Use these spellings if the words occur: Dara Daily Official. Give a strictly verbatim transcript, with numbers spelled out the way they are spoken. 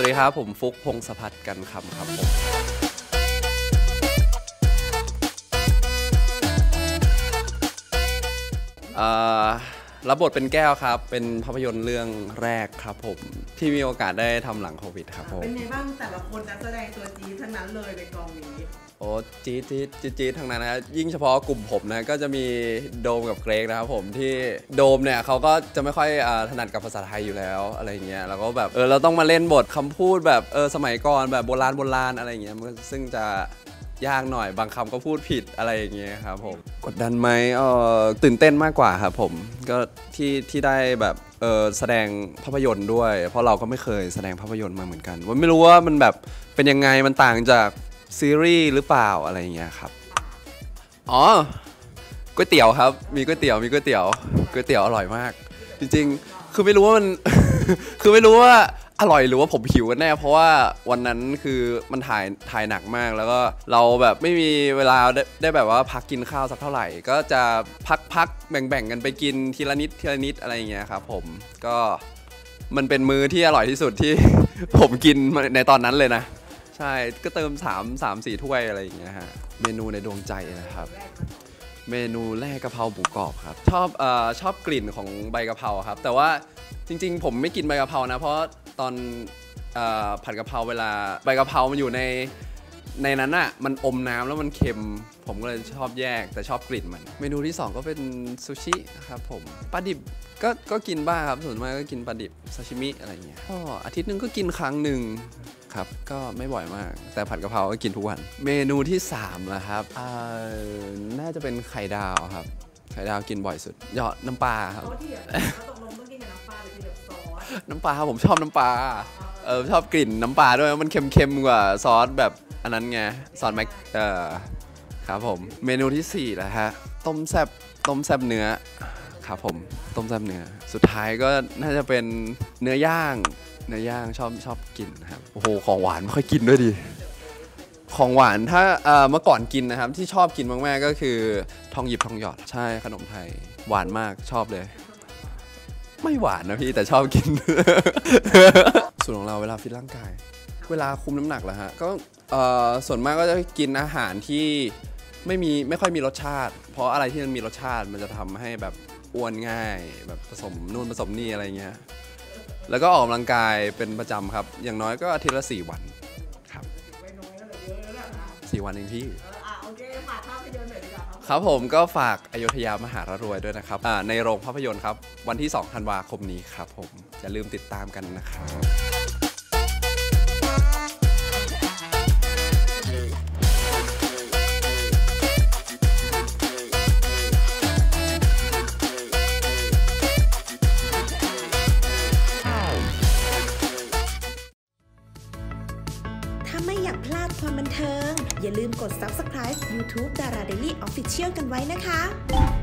วัสดีครับผมฟุกพงศพัฒน์กันคำครับผมรับบทเป็นแก้วครับเป็นภาพยนตร์เรื่องแรกครับผมที่มีโอกาสได้ทำหลังโควิดครับผมเป็นไงบ้างแต่ละคนนักแสดงตัวจี๊ดทั้งนั้นเลยในกองนี้โอ้จี๊ดจี๊ดจี๊ดทั้งนั้นนะยิ่งเฉพาะกลุ่มผมนะก็จะมีโดมกับเกรกนะครับผมที่โดมเนี่ยเขาก็จะไม่ค่อยถนัดกับภาษาไทยอยู่แล้วอะไรเงี้ยแล้วก็แบบเออเราต้องมาเล่นบทคำพูดแบบเออสมัยก่อนแบบโบราณโบราณอะไรเงี้ยซึ่งจะยากหน่อยบางคำก็พูดผิดอะไรอย่างเงี้ยครับผมกดดันไหมเออตื่นเต้นมากกว่าครับผมก็ที่ที่ได้แบบเออแสดงภาพยนตร์ด้วยเพราะเราก็ไม่เคยแสดงภาพยนตร์มาเหมือนกันว่าไม่รู้ว่ามันแบบเป็นยังไงมันต่างจากซีรีส์หรือเปล่าอะไรอย่างเงี้ยครับอ๋อก๋วยเตี๋ยวครับมีก๋วยเตี๋ยวมีก๋วยเตี๋ยวก๋วยเตี๋ยวอร่อยมากจริงๆคือไม่รู้ว่ามัน คือไม่รู้ว่าอร่อยหรือว่าผมหิวกันแน่เพราะว่าวันนั้นคือมันถ่ายถ่ายหนักมากแล้วก็เราแบบไม่มีเวลาได้ได้แบบว่าพักกินข้าวสักเท่าไหร่ก็จะพักพักแบ่งแบ่งกันไปกินทีละนิดทีละนิดอะไรอย่างเงี้ยครับผมก็มันเป็นมื้อที่อร่อยที่สุดที่ ผมกินในตอนนั้นเลยนะใช่ก็เติมสาม สาม สี่ถ้วยอะไรอย่างเงี้ยฮะเมนูในดวงใจนะครับเมนูแรกกะเพราหมูกรอบครับชอบเอ่อชอบกลิ่นของใบกะเพราครับแต่ว่าจริงๆผมไม่กินใบกะเพรานะเพราะตอนผัดกะเพราเวลาใบกะเพรามันอยู่ในในนั้นอ่ะมันอมน้ำแล้วมันเค็มผมก็เลยชอบแยกแต่ชอบกลิ่นมันเมนูที่สองก็เป็นซูชิครับผมปลาดิบก็ก็กินบ้างครับส่วนมากก็กินปลาดิบซาชิมิอะไรอย่างเงี้ยก็อาทิตย์นึงก็กินครั้งหนึ่งครับก็ไม่บ่อยมากแต่ผัดกะเพราก็กินทุกวันเมนูที่สามนะครับน่าจะเป็นไข่ดาวครับไข่ดาวกินบ่อยสุดหยอดน้ำปลาครับน้ำปลาผมชอบน้ำปลาเออชอบกลิ่นน้ำปลาด้วยมันเค็มๆกว่าซอสแบบอันนั้นไงซอสแม็กเออครับผมเมนูที่สี่นะฮะต้มแซ่บต้มแซ่บเนื้อครับผมต้มแซ่บเนื้อสุดท้ายก็น่าจะเป็นเนื้อย่างเนื้อย่างชอบชอบกินครับโอ้โหของหวานไม่ค่อยกินด้วยดิของหวานถ้าเออเมื่อก่อนกินนะครับที่ชอบกินมากๆก็คือทองหยิบทองหยอดใช่ขนมไทยหวานมากชอบเลยไม่หวานนะพี่แต่ชอบกิน ส่วนของเราเวลาฟิตร่างกายเวลาคุมน้ำหนักแหละฮะก็ส่วนมากก็จะกินอาหารที่ไม่มีไม่ค่อยมีรสชาติเพราะอะไรที่มันมีรสชาติมันจะทำให้แบบอ้วนง่ายแบบผสมนู่นผสมนี่อะไรเงี้ยแล้วก็ออกกำลังกายเป็นประจำครับอย่างน้อยก็อาทิตย์ละสี่วันครับสี่วันเองพี่ครับผมก็ฝากอโยธยามหารารวยด้วยนะครับในโรงภาพยนตร์ครับวันที่สองธันวาคมนี้ครับผมอย่าลืมติดตามกันนะครับถ้าไม่อยากพลาดความบันเทิงอย่าลืมกด ซับสไครบ์ ยูทูบ Dara Daily Official กันไว้นะคะ